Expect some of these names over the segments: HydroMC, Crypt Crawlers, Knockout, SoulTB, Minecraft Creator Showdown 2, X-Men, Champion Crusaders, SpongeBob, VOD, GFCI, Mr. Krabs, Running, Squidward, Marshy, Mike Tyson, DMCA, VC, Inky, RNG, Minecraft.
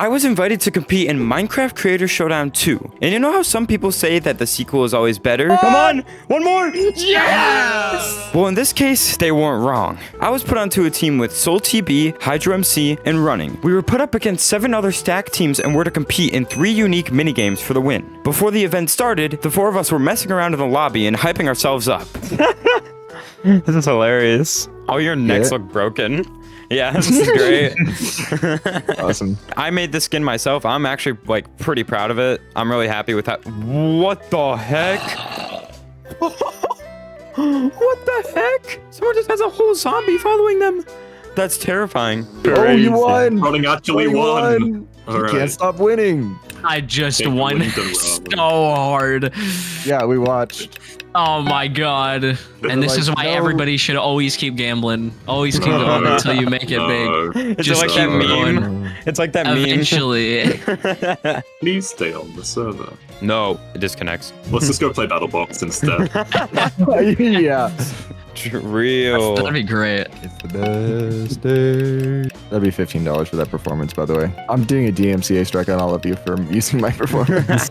I was invited to compete in Minecraft Creator Showdown 2. And you know how some people say that the sequel is always better? Come on! One more! Yes! Well, in this case, they weren't wrong. I was put onto a team with SoulTB, HydroMC, and Running. We were put up against 7 other stack teams and were to compete in 3 unique minigames for the win. Before the event started, the 4 of us were messing around in the lobby and hyping ourselves up. This is hilarious. Oh, your necks look broken. Yeah, this is great. Awesome. I made this skin myself. I'm actually like pretty proud of it. I'm really happy with that. What the heck? What the heck? Someone just has a whole zombie following them. That's terrifying. Oh, you won! Running actually won. You can't stop winning. I just won so hard. Yeah, we watched. Oh my god. And this is why everybody should always keep gambling. Always keep going until you make it big. It's just like that meme. It's like that meme. Eventually. Please stay on the server. No, it disconnects. Let's just go play Battle Box instead. Yeah. Real. That'd be great. It's the best day. That'd be $15 for that performance, by the way. I'm doing a DMCA strike on all of you for using my performance.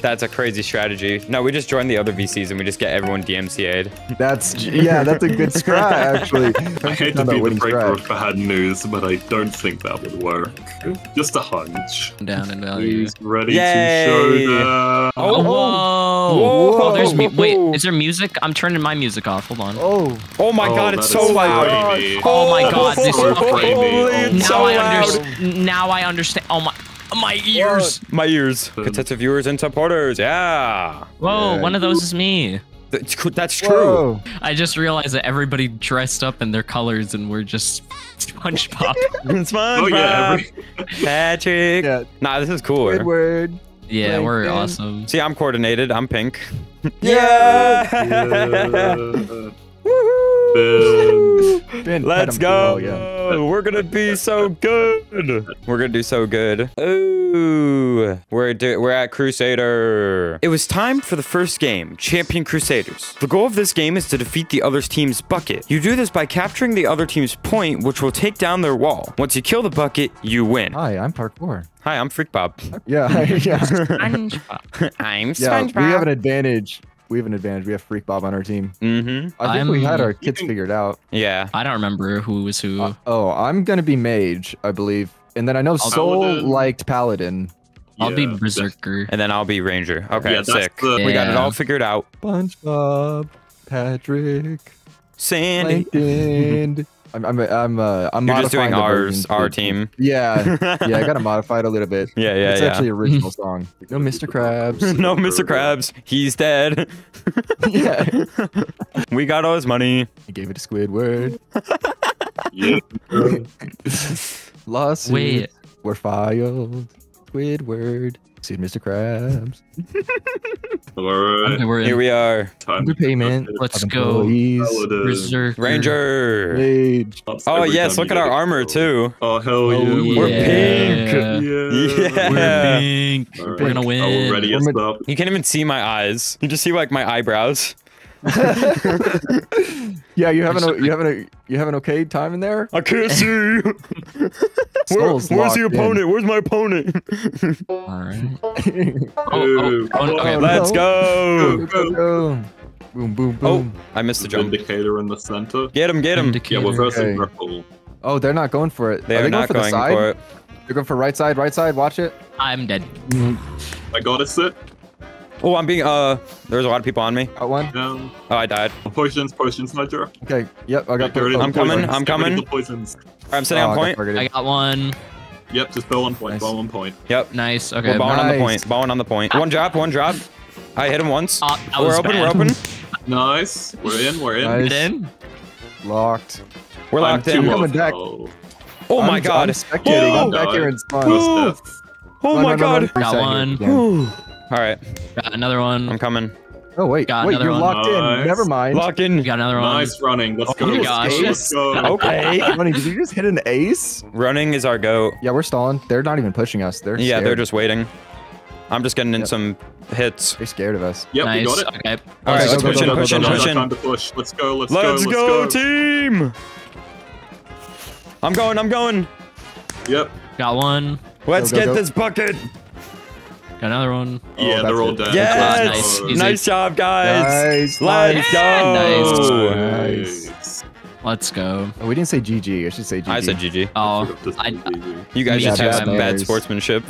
That's a crazy strategy. No, we just join the other VCs and we just get everyone DMCA'd. That's, yeah, that's a good scry, actually. I hate to be the breaker for bad news, but I don't think that would work. Just a hunch. Down in value. He's ready to show that. Oh, whoa. Oh, there's wait, is there music? I'm turning my music off. Hold on. Oh my god, it's so loud. Oh my god, this is crazy. Now I understand. Oh my ears. My ears. Contestant viewers and supporters. Yeah. Whoa, one of those is me. That's true. Whoa. I just realized that everybody dressed up in their colors and we're just SpongeBob. SpongeBob. Oh, yeah, Patrick. Yeah. Nah, this is cool. Edward. Yeah, we're awesome. See, I'm coordinated. I'm pink. Yeah! Woohoo! Ben, let's go! We're gonna be so good! We're gonna do so good. Ooh! We're at Crusader. It was time for the first game, Champion Crusaders. The goal of this game is to defeat the other team's bucket. You do this by capturing the other team's point, which will take down their wall. Once you kill the bucket, you win. Hi, I'm parkour. Hi, I'm Freak Bob. Yeah. SpongeBob. I'm SpongeBob. Yeah, we have an advantage. We have an advantage. We have Freak Bob on our team. Mm-hmm. I think we had our kids figured out. Yeah. I don't remember who was who. Oh, I'm going to be Mage, I believe. And then I know Soul liked Paladin. I'll be Berserker. And then I'll be Ranger. Okay, yeah, sick. We got it all figured out. SpongeBob, Patrick, Sandy. I'm You're just doing our team. Yeah, I gotta modify it a little bit. Yeah. It's actually an original song. No Mr. Krabs. No Mr. Krabs. He's dead. Yeah. We got all his money. I gave it to Squidward. Lawsuits were filed. Squidward. See Mr. Krabs. Alright. Okay, here we are. Underpayment. Let's go. Ranger. Rage. Oh, yes. Look at our armor, too. Oh, hell yeah. We're pink. Yeah. We're pink. Right. We're going to win. You can't even see my eyes. You just see, like, my eyebrows. Yeah, you having okay time in there? I can't see. Where's the opponent? Where's my opponent? All right. Okay, let's go. Go. Boom, boom, boom. Oh, I missed the jump. Indicator in the center. Get him. Indicator. Yeah, we're versing purple. Oh, they're not going for it. They're not going for it. They're going for right side. Watch it. I'm dead. I got a sit. Oh, I'm being, there's a lot of people on me. Got one. Oh, I died. Potions, Nigel. Okay, yep, I got potions. I'm coming. I'm sitting on point. I got one. Yep, just bow on point. Yep. Nice, okay. We're bowing on the point, One drop. I hit him once. We're open. Nice. We're in. Locked. We're locked in. Oh my god. I'm spectating. I'm back here in spawn. Oh my god. Got one. All right. Got another one. I'm coming. Oh, wait. Wait, you're locked in. Never mind. Locked in. Got another one. Nice running. Let's go. Oh, my gosh. Let's go. Okay. Running, did you just hit an ace? Running is our goat. Yeah, we're stalling. They're not even pushing us. They're scared. Yeah, they're just waiting. I'm just getting in some hits. They're scared of us. Yep, nice. We got it. Okay. All right, let's push. Let's go. Let's go, team. I'm going. Yep. Got one. Let's go, get this bucket. Got another one. Yeah, they're all dead. Yes! Nice. Nice job, guys. Nice. Let's go. Nice. Nice. Let's go. Oh, we didn't say GG. I should say GG. I said GG. Oh, you guys should have bad sportsmanship.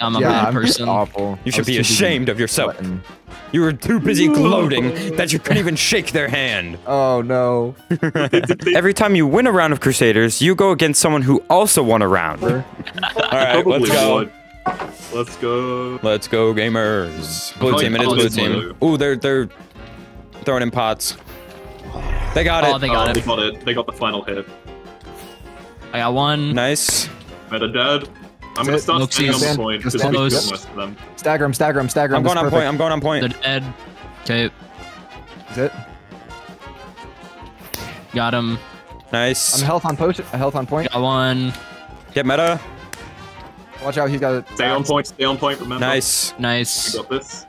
I'm a bad person. Awful. You should be ashamed of yourself. Sweating. You were too busy gloating that you couldn't even shake their hand. Oh, no. Every time you win a round of Crusaders, you go against someone who also won a round. All right, let's go. Let's go. Let's go, gamers. Blue team, it is blue team. Ooh, they're throwing in pots. They got it. They got it. They got it. They got the final hit. I got one. Nice. Meta dead. I'm going to start standing on the point. Just stagger them, stagger them, stagger them. I'm going on point. I'm going on point. They're dead. Okay. That's it. Got him. Nice. I'm health on potion. Health on point. Got one. Get meta. Watch out, he's got it. Stay on point, stay on point, remember. Nice. Nice. We got this.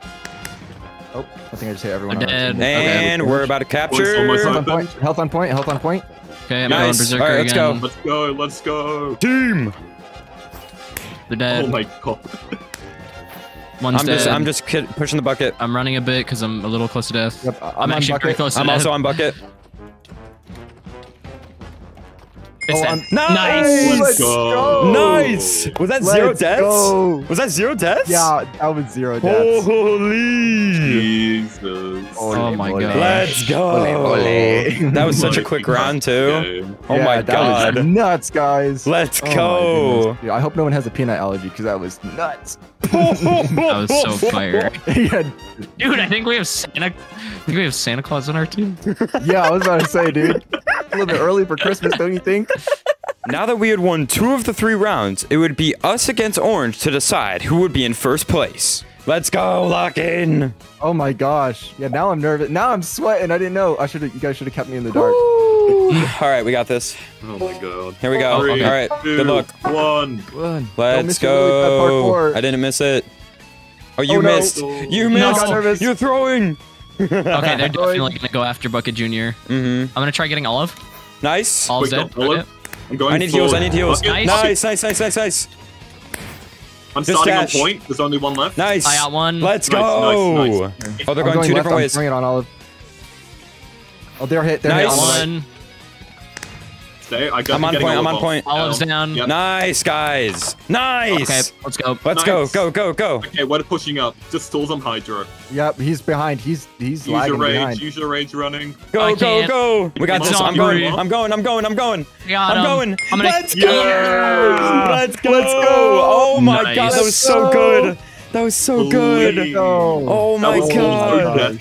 Oh, I think I just hit everyone. Dead. And we're about to capture. Health on point, health on point, health on point. Okay, I'm going berserker again. All right, let's go. Let's go, let's go. Team! They're dead. Oh my god. One's dead. I'm just pushing the bucket. I'm running a bit because I'm a little close to death. Yep, I'm actually very close to death. I'm also on bucket. Nice! Let's go. Nice! Was that zero deaths? Was that zero deaths? Yeah, that was zero deaths. Holy Jesus. Oh my god. Let's go. That was such a quick round too. Oh my god. That was nuts, guys. Let's go. Yeah, I hope no one has a peanut allergy because that was nuts. That was so fire. Yeah. Dude, I think we have Santa Claus on our team. Yeah, I was about to say, dude. A little bit early for Christmas, don't you think? Now that we had won 2 of the 3 rounds, it would be us against Orange to decide who would be in first place. Let's go, lock in. Oh my gosh. Yeah, now I'm nervous. Now I'm sweating. I didn't know. You guys should have kept me in the dark. All right, we got this. Oh my god. Here we go. 3, all right. 2, good luck. 1. Let's go. I didn't miss it. Oh, you missed. No. You missed. No. You're throwing. Okay, they're definitely gonna go after Bucket Jr. Mm-hmm. I'm gonna try getting Olive. Nice. Olive's dead. I need heals. I need heals. Nice. Nice. I'm starting on point. There's only one left. Nice. I got one. Let's go. Nice. Oh, they're going 2 different ways. Bring it on, Olive. Oh, they're hit. They're hit. One. I'm on point. I'm on point. Olive's down. Yep. Nice, guys. Nice. Okay, let's go. Let's go. Go. Go. Go. Okay, we're pushing up. Just stalls on Hydro. Yep, he's behind. He's lagging behind. Use your rage. Running. Go. Go. Go. We got this. I'm going. I'm going. I'm going. I'm going. I'm going. Let's go. Let's go. Oh my god, that was so good. That was so good. Oh my god.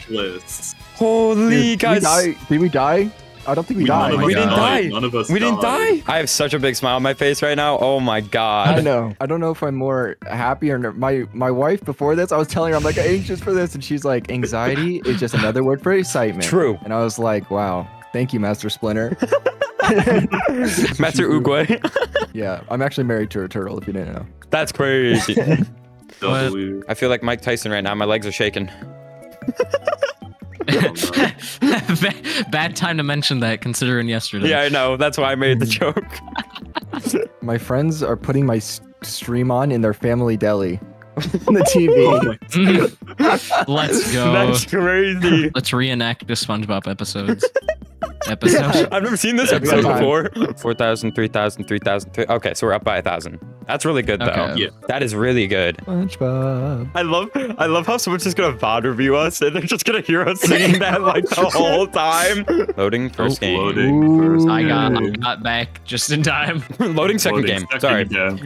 Holy guys. Did we die? I don't think we died. We didn't die. None of us died. I have such a big smile on my face right now. Oh my god. I know. I don't know if I'm more happy or not. My wife before this, I was telling her I'm like anxious for this, and she's like, anxiety is just another word for excitement. True. And I was like, wow, thank you, Master Splinter. Master Uguay. Yeah, I'm actually married to a turtle. If you didn't know. That's crazy. I feel like Mike Tyson right now. My legs are shaking. Bad time to mention that, considering yesterday. Yeah, I know. That's why I made the joke. My friends are putting my stream on in their family deli. On the TV. Let's go. That's crazy. Let's reenact the SpongeBob episode. I've never seen this episode before. 4,000, 3,000, 3,000, 3,000. Okay, so we're up by 1,000. That's really good, though. Okay. Yeah. That is really good. SpongeBob. I love how someone's just going to VOD review us, and they're just going to hear us singing that, like, the whole time. Loading first game. Loading first game. I got back just in time. Loading second game. Sorry. Yeah.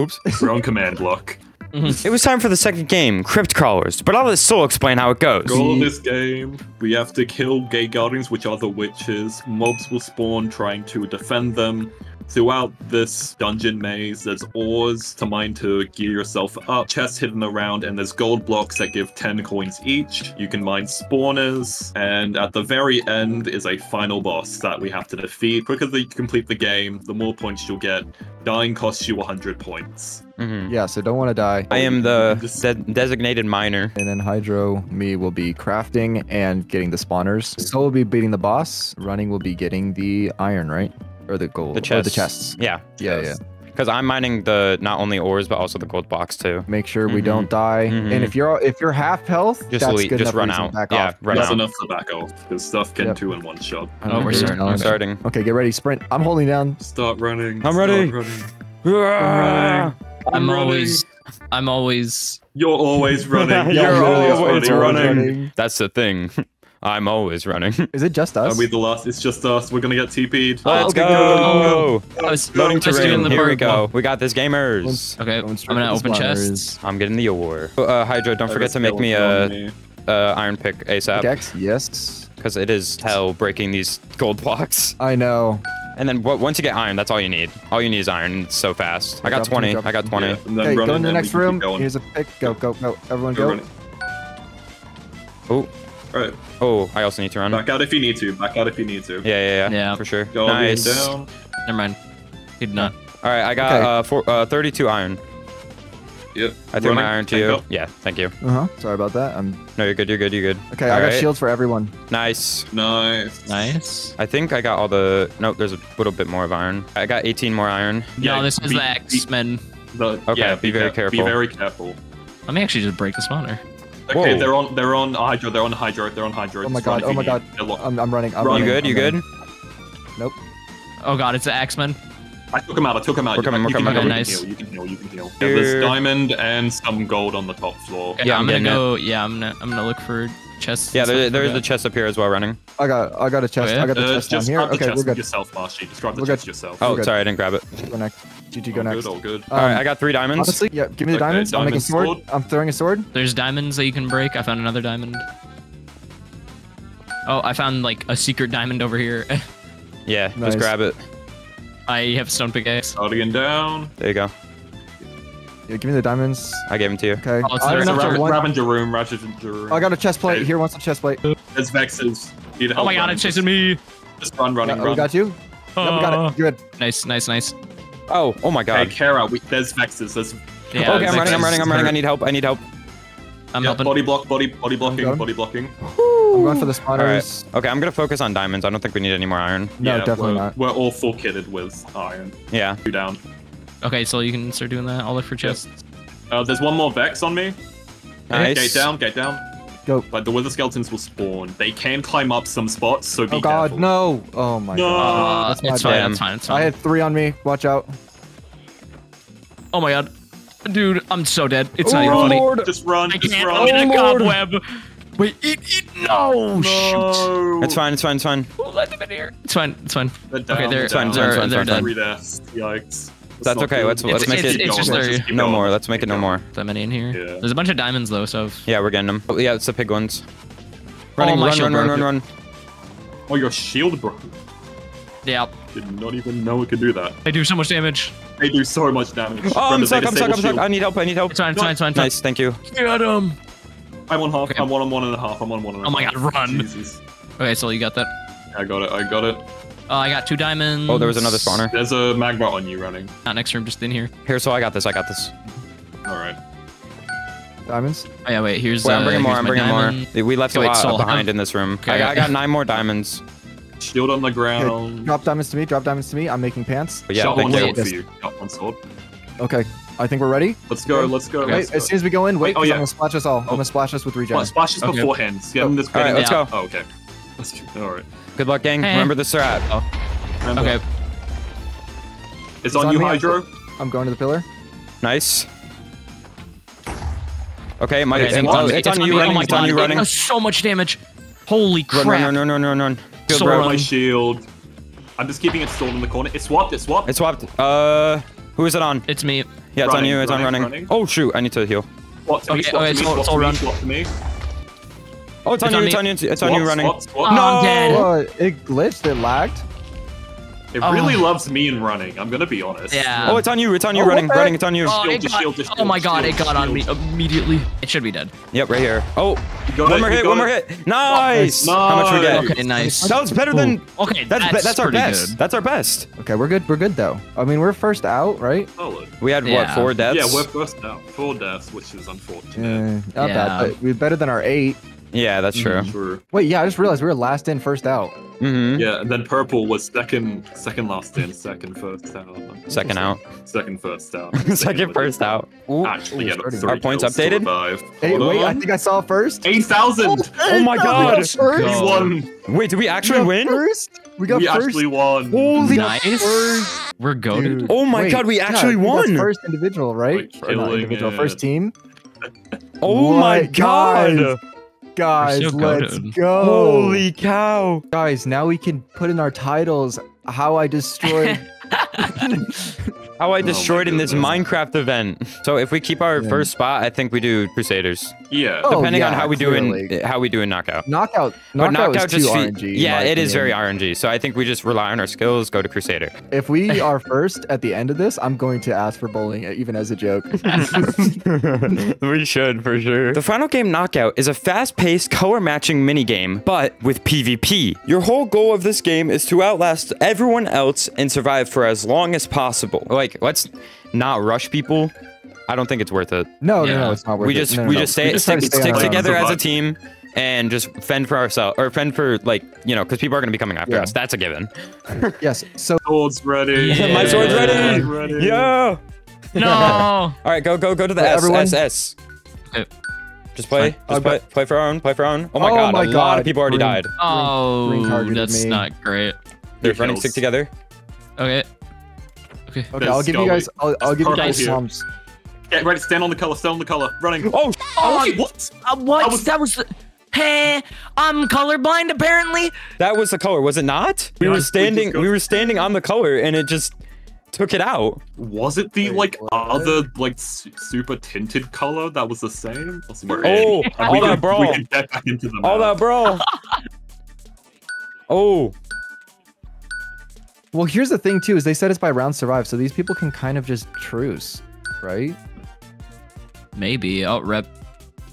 Oops. Wrong command block. Mm-hmm. It was time for the second game, Crypt Crawlers, but I'll let Soul explain how it goes. Goal of this game, we have to kill gay guardians, which are the witches. Mobs will spawn trying to defend them. Throughout this dungeon maze, there's ores to mine to gear yourself up, chests hidden around, and there's gold blocks that give 10 coins each. You can mine spawners, and at the very end is a final boss that we have to defeat. The quicker that you complete the game, the more points you'll get. Dying costs you 100 points. Mm-hmm. Yeah, so don't want to die. I am the designated miner. And then Hydro, me, will be crafting and getting the spawners. Soul will be beating the boss. Running will be getting the iron, right? Or the gold. The chests. Yeah. Yeah. Because I'm mining the not only ores but also the gold blocks too. Make sure we don't die. And if you're half health, just that's good enough. Just run out. That's enough to back off. His stuff can two in one shot. Oh, we're starting. We're starting. Okay, get ready. Sprint. I'm holding down. Start running. I'm ready. I'm always. You're always running. You're always running. That's the thing. I'm always running. Is it just us? Are we the last? It's just us. We're gonna get TP'd. Let's go. I was doing the Here we go. We got this, gamers. Okay, I'm gonna open chests. I'm getting the ore. Hydro, don't forget to make me a iron pick ASAP. Pickaxe? Yes. Because it is hell breaking these gold blocks. I know. And then once you get iron, that's all you need. All you need is iron. It's so fast. I got 20. I got 20. Hey, go into the next room. Here's a pick. Go, go, go. Everyone go. Oh. All right. Oh, I also need to run. Back out if you need to. Back out if you need to. Yeah. For sure. Go nice. Down. Never mind. He did not. All right, I got 32 iron. Yep. I threw my iron to you. Yeah, thank you. Sorry about that. No, you're good. You're good. You're good. Okay, I got shields for everyone. Nice. I think I got all the. No, there's a little bit more of iron. I got 18 more iron. No, this is the X-Men. Okay, be very careful. Be very careful. Let me actually just break the spawner. Okay, whoa. They're on Hydro, they're on Hydro. Oh my god, I'm running. You good? Nope. Oh god, it's the Axeman. I took him out. We're coming. Nice. You can heal. Yeah, there's diamond and some gold on the top floor. Okay, yeah, I'm gonna look for chests. Yeah, there's a chest up here as well, running. I got a chest. Oh, yeah? I got the chest down here. Okay, we're good. Yourself, Marshy. Just grab the chest yourself. Oh, sorry, I didn't grab it. Go next. GG, go next. All good. All right, I got 3 diamonds. Honestly, yeah, give me the diamonds. I'm making a sword. I'm throwing a sword. There's diamonds that you can break. I found another diamond. Oh, I found like a secret diamond over here. Yeah, just grab it. I have stone pickaxe. Again down. There you go. Yeah, give me the diamonds. I gave them to you. Okay. Oh, I got a chest plate. Okay. Here, want some chest plate? It's Vex's. Oh my god, it's chasing me. Just run. We got you. No, we got it. Good. Nice. Oh my god. Hey, Kara, there's Vex's. Yeah, okay, I'm running. I need help. I'm helping. Body blocking. I'm going for the spotters. Right. Okay, I'm going to focus on diamonds. I don't think we need any more iron. No, definitely not. We're all full kitted with iron. Yeah. 2 down. Okay, so you can start doing that. I'll look for chests. There's one more Vex on me. Nice. Gate down. Go. But the wither skeletons will spawn. They can climb up some spots, so be careful. No. Oh my god. No. It's fine. I had 3 on me. Watch out. Oh my god. Dude, I'm so dead. It's not even funny. Lord. Just run. I'm in a cobweb. Wait, eat. No, shoot. It's fine. Oh, let them in here. It's fine. They're down. Yikes. That's okay. Let's make it no more. Let's make it no more. That many in here. Yeah. There's a bunch of diamonds though, so. Yeah, we're getting them. Oh, yeah, it's the pig ones. Running, run. Oh, your shield broke. Yep. Did not even know it could do that. They do so much damage. Oh, I'm stuck. I need help. It's fine. Nice, thank you. Get him. I'm on half. Okay. I'm on one and a half. Oh my god, run. Jesus. Okay, so you got that. I got it. I got 2 diamonds. Oh, there was another spawner. There's a magma on you, running. Not next room, just in here. Here, so I got this. All right. Diamonds? Oh yeah, wait, here's I'm bringing more. We left a lot behind in this room. Okay. I got 9 more diamonds. Shield on the ground. Hey, drop diamonds to me. I'm making pants. But yeah, Got one sword. Okay, I think we're ready. Let's go. Okay, wait, as soon as we go in, I'm gonna splash us all. I'm gonna splash us with regen. Splash us beforehand. Alright, let's go. Oh, okay. Alright. Good luck, gang. Hey. Remember the strat. Oh. Okay. It's on you, Hydro. I'm going to the pillar. Nice. Okay, it's on you running. So much damage. Holy crap. Run. Good, bro. My shield. I'm just keeping it stolen in the corner. It's swapped. Who is it on? It's me. Yeah, it's running, on you. It's running. Oh shoot! I need to heal. It's all run. Oh, it's on you. Running. Swap. No! I'm dead. It glitched. It lagged. It really loves me and running. I'm gonna be honest. Yeah. Oh, it's on you. Running. It's on you. Oh my god! It got on me immediately. It should be dead. Yep, right here. Oh. One more hit. Nice. How much we get? Okay, nice. That was better than. Okay, that's our best. Good. That's our best. Okay, we're good though. I mean, we're first out, right? We had what? 4 deaths. Yeah, we're first out. 4 deaths, which is unfortunate. Not bad. But we're better than our 8. Yeah, that's true. Wait, yeah, I just realized we were last in, first out. Mm-hmm. Yeah, and then purple was second last in, second first out. Second out. Second first out. Second first out. Actually, yeah, our points updated. Hey, wait, I think I saw first. 8,000. Oh my god. We won. Wait, did we actually win? First? We actually won. Holy nice. We're goated. Oh my god, we actually won. First individual, right? Not individual, first team. Oh my god. Guys, let's go. Holy cow. Guys, now we can put in our titles, how I destroyed... how I destroyed in this Minecraft event. So if we keep our first spot, I think we do Crusaders. Yeah. Oh, depending on how we do in Knockout. Knockout is too RNG. Yeah, it is very RNG. So I think we just rely on our skills, go to Crusader. If we are first at the end of this, I'm going to ask for bowling, even as a joke. We should, for sure. The final game, Knockout, is a fast-paced, color-matching minigame, but with PvP. Your whole goal of this game is to outlast everyone else and survive for as long as possible. Like, let's not rush people. I don't think it's worth it. No, it's not worth it. We just stick together as a team and just fend for ourselves, or fend for, like, you know, because people are going to be coming after us. That's a given. Yes. So sword's ready. Yeah. My sword's ready. Yeah. No. All right, go to the SS. Just play for our own. Oh my god, a lot of people already died. Oh, that's not great. They're running stick together. Okay, I'll give you guys. I'll give you guys slumps. Yeah, right. Stand on the color. Stand on the color. Running. Oh wait, what? That was. Hey, I'm colorblind apparently. That was the color, was it not? We were standing. We were standing on the color, and it just took it out. Was it the other super tinted color that was the same? Oh, all that brawl. All that brawl. Oh. Well, here's the thing, too, is they said it's by round survive, so these people can kind of just truce, right? Maybe. I'll rep.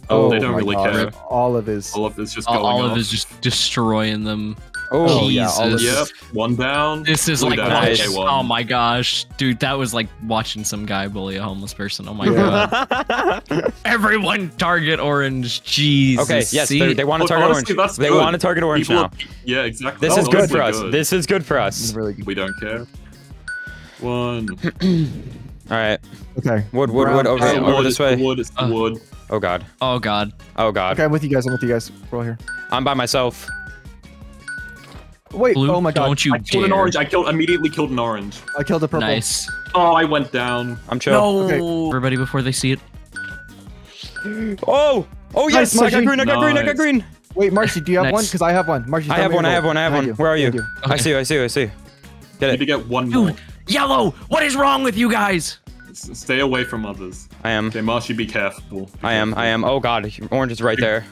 Oh, they don't really care. All of is just destroying them. Oh, Jesus. Yep. One down. This is like, oh my gosh. Dude, that was like watching some guy bully a homeless person. Oh my god. Everyone target orange. Jeez. Okay, yes, they want to target orange. They want to target orange now. Yeah, exactly. This is good for us. This is good for us. Really good. We don't care. One. All right. Okay. Wood, over this way. It's the wood. Oh god. Oh god. Okay, I'm with you guys. We're all here. I'm by myself. Wait, blue, oh my god. Don't you I killed dare. An orange. Immediately killed an orange. I killed a purple. Nice. Oh, I went down. I'm chill. No. Okay. Everybody before they see it. Oh yes. Nice, I got green. Wait, Marshy, do you have one? Because I have one. Marshy, I have one. Where are you? Okay. I see you. Get it. Need to get one more. Dude, yellow, what is wrong with you guys? Stay away from others. I am. Okay, Marshy, be careful. I am. Oh god, orange is right there.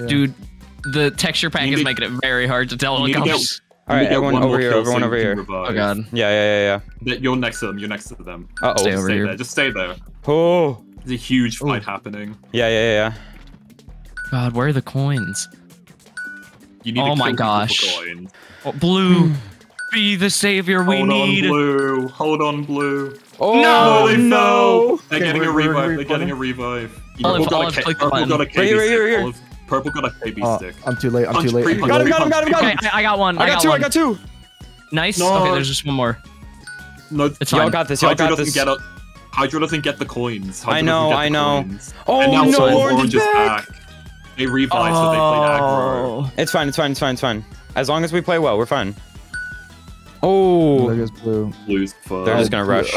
Yeah. Dude. The texture pack is making it very hard to tell. Alright, everyone over here. Revive. Oh god. Yeah. You're next to them. Uh-oh. Just stay there. Oh. There's a huge fight happening. Yeah. God, where are the coins? You need oh my gosh. Coin. Oh, blue. Be the savior we need. Hold on, blue. Oh no. They're getting a revive. Olive, click the button. Purple got a KB stick. I'm too late. I got him. Okay, I got two. Nice. No. Okay, there's just one more. No, it's fine. Y'all got this. Hydro doesn't get the coins. I know. Coins. Oh, and now no, orange is back. They revived, so they played aggro. It's fine. As long as we play well, we're fine. Oh. There goes blue. Blue's fun. They're just gonna rush.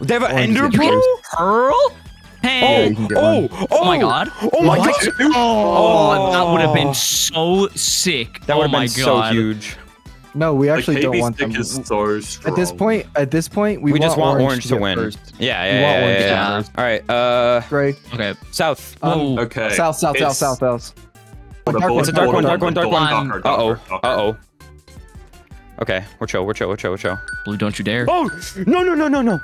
They have an ender pearl? Hey. Oh my god. Oh my god. Oh, that would have been so sick. That would have been so huge. No, we actually don't want them. At this point, we just want orange to win. First. Yeah. All right. Gray. Okay. South. Okay. South. It's a dark one. Uh oh. Okay, we're chill. Blue, don't you dare. Oh, no. No.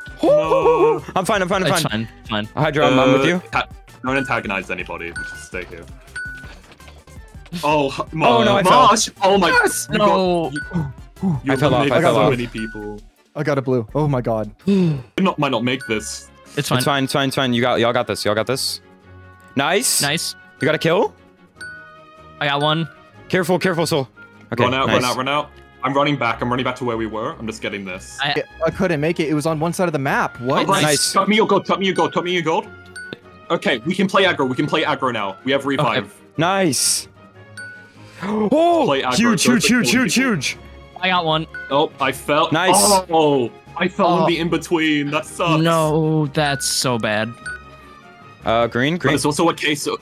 I'm fine. Hydro, I'm with you. Don't antagonize anybody. Just stay here. Oh, no, I fell. Oh my gosh. No. I fell off. Many people. I got a blue. Oh my god. Might not make this. It's fine. Y'all got this. Nice. You got a kill? I got one. Careful, careful, Soul. Okay, run out, nice. Run out. I'm running back. I'm running back to where we were. I'm just getting this. I couldn't make it. It was on one side of the map. What? Oh, nice. Tuck me your gold. Tuck me your gold. Tuck me your gold. Okay, we can play aggro. We can play aggro now. We have revive. Okay. Nice. Oh, huge, huge, huge, huge, huge. I got one. Oh, I fell. Nice. Oh, I fell in the in-between. That sucks. No, that's so bad. Green. But it's also a case of,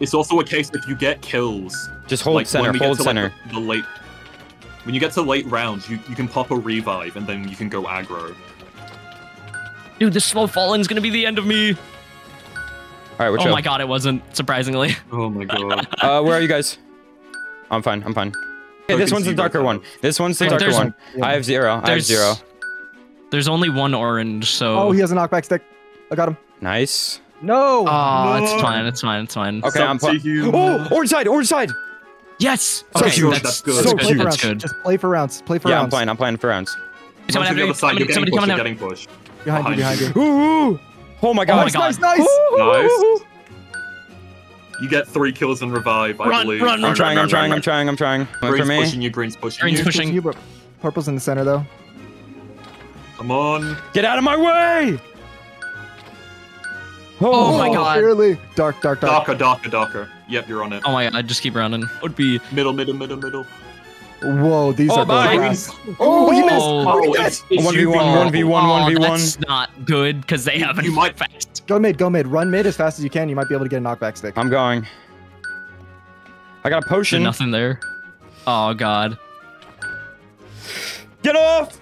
it's also a case if you get kills. Just hold like, center, hold center. Like, the late... When you get to late rounds, you can pop a revive, and then you can go aggro. Dude, this slow falling's gonna be the end of me. All right, we're chill. Oh my god, it wasn't, surprisingly. Oh my god. Where are you guys? I'm fine, I'm fine. Okay, so this one's the darker one. This one's the darker one. Yeah. I have zero, There's only one orange, so... Oh, he has a knockback stick. I got him. Nice. No! Oh, no. It's fine, it's fine, it's fine. Okay, Oh, orange side, orange side! Yes! Okay, so that's good. So play for rounds. Just play for rounds. Play for rounds. Yeah, I'm playing for rounds. Somebody coming out. Getting pushed. Behind you. Ooh! Oh my god. Nice, nice, nice. You get 3 kills and revive, I believe. I'm trying, I'm trying, I'm trying, I'm trying. Green's pushing you, green's pushing you. Green's pushing you, but purple's in the center, though. Come on. Get out of my way! Oh my god. Really? Dark, dark, dark. Darker. Yep, you're on it. Oh my god, I just keep running. It would be middle. Whoa, these are both. Oh, you missed! Oh, yes! 1v1, 1v1, 1v1. That's not good, because they haven't. You might fast. Go mid, run mid as fast as you can. You might be able to get a knockback stick. I'm going. I got a potion. There's nothing there. Oh god. Get off!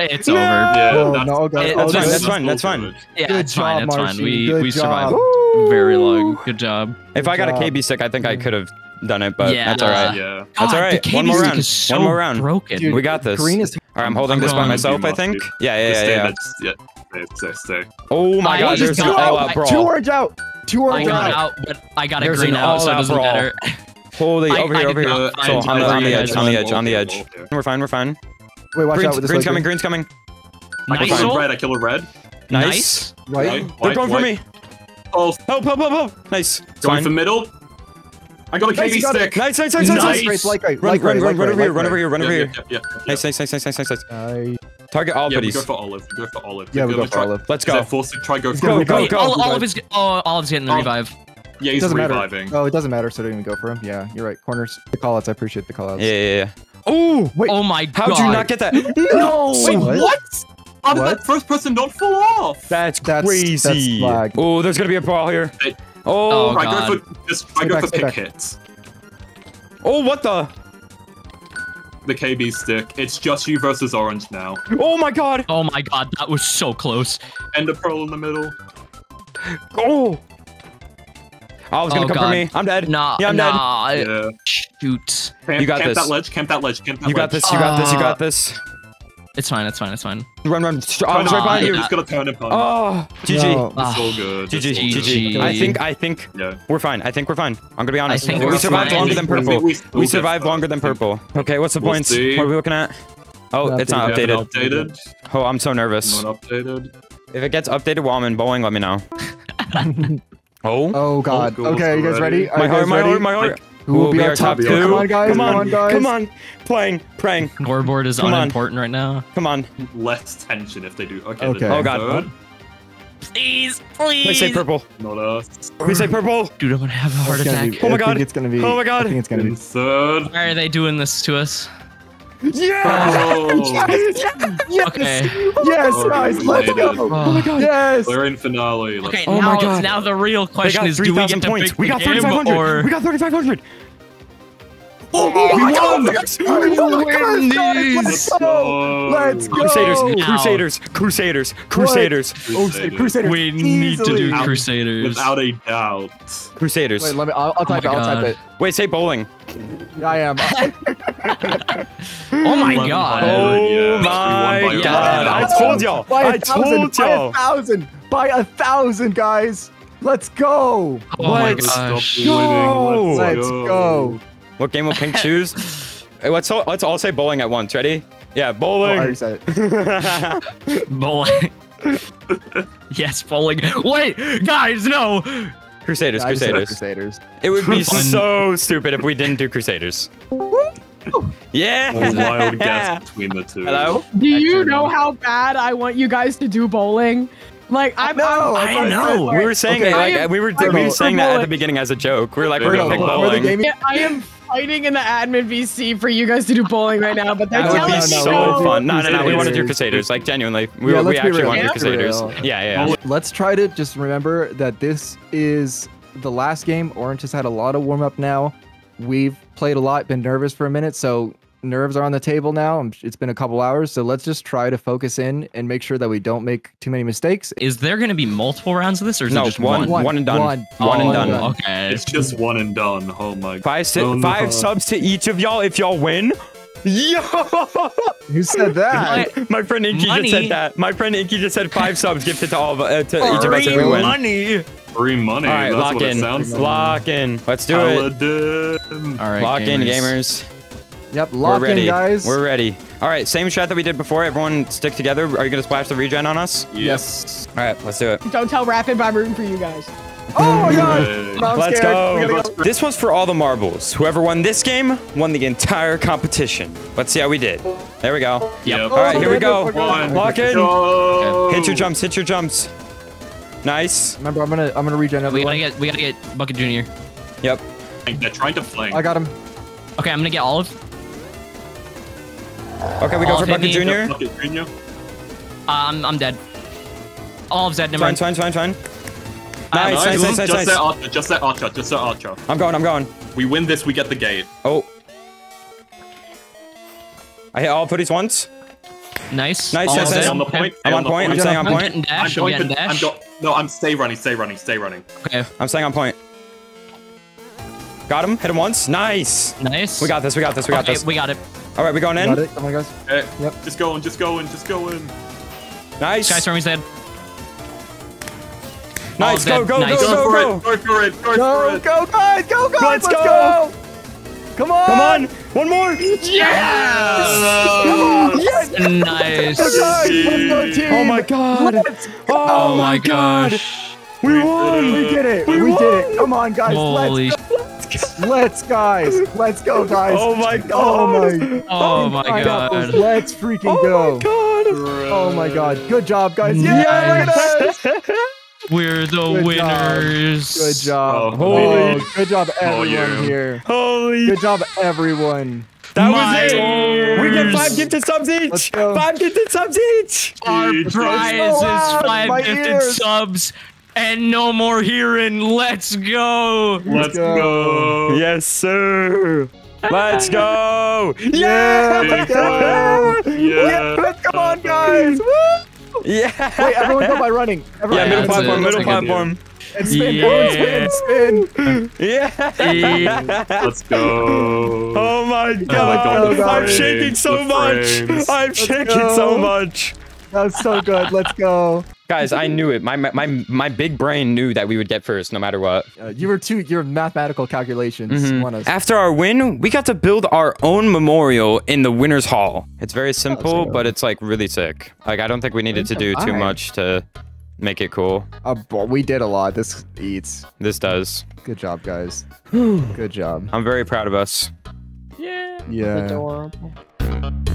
It's over. Yeah, that's fine. That's fine. Yeah, it's fine. It's fine. We survived very long. Good job. If I got a KB stick, I think I could have done it, but that's all right. Yeah. That's all right. One more round. One more round. Broken. We got this. All right, I'm holding this by myself, I think. Yeah. Oh my god, there's an all-out brawl. 2 orange out. 2 orange out. But I got a green out, so it doesn't matter. Holy, over here, over here. On the edge, on the edge, on the edge. We're fine, we're fine. Wait, watch out with this. Green's coming, green's coming. I killed a red, I killed a red. Nice. Right. They're going for me. Oh, help, help, help, help. Nice. Going for middle. I got a KB stick. Nice, nice, nice, nice. Run over here, run over here, run over here. Nice, nice, nice, nice, nice, nice. Target all buddies. Yeah, we go for olive. We go for olive. Yeah, we go for olive. Let's go. Try go for olive. Go, go, go. Olive's getting the revive. Yeah, he's reviving. Oh, it doesn't matter, so don't even go for him. Yeah, you're right. Corners. The callouts, I appreciate the callouts. Yeah. Oh, wait. Oh my god. How'd you not get that? No. Wait, what? How did that first person not fall off? That's crazy. That's oh, there's going to be a brawl here. Oh, I go for, pick hits. Oh, what the? The KB stick. It's just you versus orange now. Oh my god. Oh my god. That was so close. And the pearl in the middle. Oh. Oh, it's gonna come for me. I'm dead. Nah, yeah, I'm dead. Yeah. Shoot. You got this. Camp that ledge. Camp that ledge. You got this. You got this. You got this. It's fine. It's fine. It's fine. Run, run. Oh, I was right behind you. Just gonna turn it on. Oh, GG. It's all good. GG. I think we're fine. I think we're fine. I'm gonna be honest. We survived longer than purple. We survived longer than purple. Okay, what's the points? What are we looking at? Oh, it's not updated. Oh, I'm so nervous. Not updated. If it gets updated while I'm in bowling, let me know. Oh god. Okay, you guys ready? My heart. Who will be our top 2? Come on, guys. Come on. Praying. Scoreboard is unimportant right now. Come on. Less tension if they do. Okay. Oh god. Please. Please say purple. Not us. Please say purple. Dude, I'm gonna have a heart attack. Oh my god. It's gonna be. Oh my god. I think it's gonna be. Why are they doing this to us? Yes, guys, let's go! Oh my god, yes! We're in finale. Okay, now the real question is, do we get points? We got 3,500. Or... We got 3,500. Oh my god! We won! Let's go! Crusaders. We need to do Crusaders without a doubt. Crusaders. Wait, let me. I'll type it. Wait, say bowling. I am. Oh my god. Oh my god. I told y'all. I told y'all. By 1,000, guys. Let's go. Let's go. What game will Pink choose? Let's all say bowling at once. Ready? Yeah, bowling. Oh, I said it. Bowling. Yes, bowling. Wait, guys, no. Crusaders. It would be so stupid if we didn't do Crusaders. Yeah. A wild guess between the two. Hello? Do you know how bad I want you guys to do bowling? Like I know. We were saying it. Like, we were saying that at the beginning as a joke. We were like, we're gonna pick bowling. I am fighting in the admin VC for you guys to do bowling right now, but that would be so fun. No, we want to do Crusaders. Like genuinely, we actually want to do Crusaders. Yeah. Let's try to just remember that this is the last game. Orange has had a lot of warm up now. We've played a lot, been nervous for a minute, so nerves are on the table now. It's been a couple hours, so let's just try to focus in and make sure that we don't make too many mistakes. Is there going to be multiple rounds of this, or is it just one? One and done. One and done. Okay. It's just one and done. Oh my god. Five subs to each of y'all if y'all win. Yo! Who said that? My friend Inky just said that. My friend Inky just said 5 subs gifted to all of to each of us if we win. Free money. All right, lock in. Let's do it. All right, lock in, gamers. Yep, lock in, guys. We're ready. All right, same shot that we did before. Everyone stick together. Are you going to splash the regen on us? Yes. All right, let's do it. Don't tell Rapid, but I'm rooting for you guys. Oh, my God. No, let's go. This was for all the marbles. Whoever won this game won the entire competition. Let's see how we did. There we go. Yep. All right, here we go. Lock in. Okay. Hit your jumps. Hit your jumps. Nice. Remember, I'm gonna regen everyone. We gotta get Bucket Jr. Yep. They're trying to flank. I got him. Okay, I'm gonna get Olive. Okay, we go for Bucket Jr. Bucket Jr. I'm dead. Olive's dead. Never mind. Fine. Nice. Just that archer. I'm going. We win this, we get the gate. Oh. I hit all putties once. Nice. Yes. On the point. I'm on point. I'm saying on point. I'm stay running. Okay. I'm staying on point. Got him. Hit him once. Nice. We got this. We got it. All right, we going in. Got it. Oh my gosh. Okay. Yep. Just going. Nice. Stormy's dead. Nice. Go, guys. Let's go. Come on! One more! Yes! Nice! Oh my god! Oh my gosh! We won! We did it! Come on, guys! Let's go, guys! Oh my god! Let's freaking go! Oh my god! Good job, guys! Yeah! Nice. Look at us! We're the winners. Good job. Good job, everyone here. Good job, everyone. That was it. We get 5 gifted subs each. 5 gifted subs each. Our prize is 5 gifted subs and no more hearing. Let's go. Let's go. Yes, sir. Let's go. Yeah. Let's go. Come on, guys. Woo. Yeah. Wait, everyone go by running. Middle platform. And spin. Yeah. Let's go. Oh my god. I'm shaking so much. That was so good. Let's go. Guys, I knew it. My big brain knew that we would get first, no matter what. Your mathematical calculations won us. After our win, we got to build our own memorial in the Winner's Hall. It's very simple, but it's like really sick. Like I don't think we needed to do too much to make it cool. But we did a lot. This eats. This does. Good job, guys. Good job. I'm very proud of us. Yeah. Yeah. Adorable.